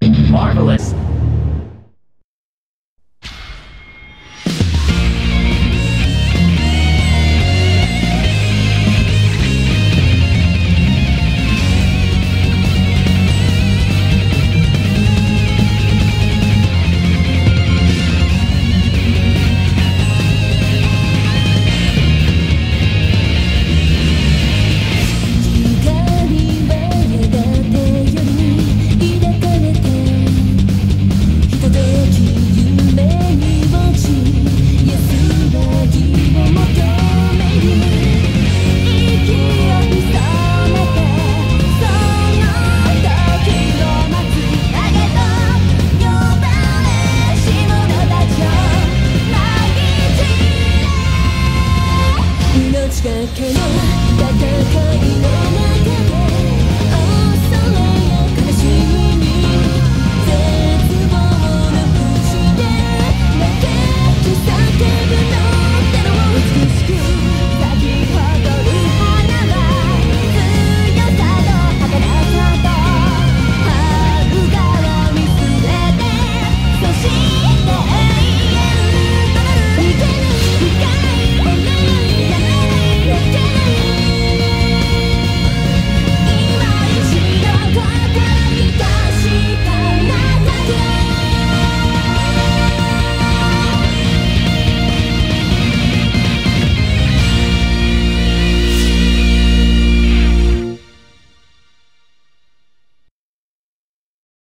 Marvelous. That